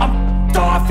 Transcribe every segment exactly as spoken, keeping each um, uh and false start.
I'm f***ed off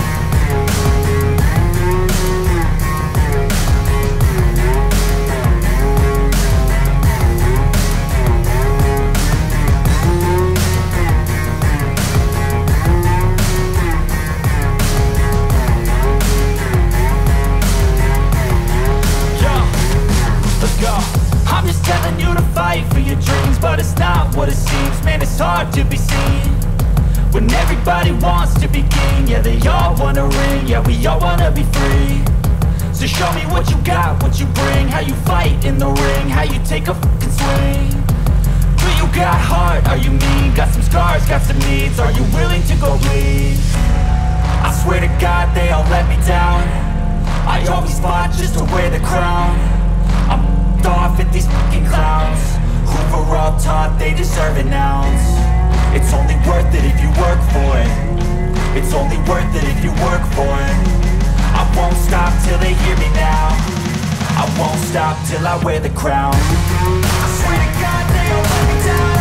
I'm just telling you to fight for your dreams, but it's not what it seems. Man, it's hard to be seen when everybody wants to be king. Yeah, they all wanna ring, yeah, we all wanna be free. So show me what you got, what you bring, how you fight in the ring, how you take a fucking swing. Do you got heart, are you mean? Got some scars, got some needs, are you willing to go bleed? I swear to God they all let me down. I always fought just to wear the crown. Off at these fucking clowns who were all taught they deserve an ounce. It's only worth it if you work for it. It's only worth it if you work for it. I won't stop till they hear me now. I won't stop till I wear the crown. I swear to God they all let me down.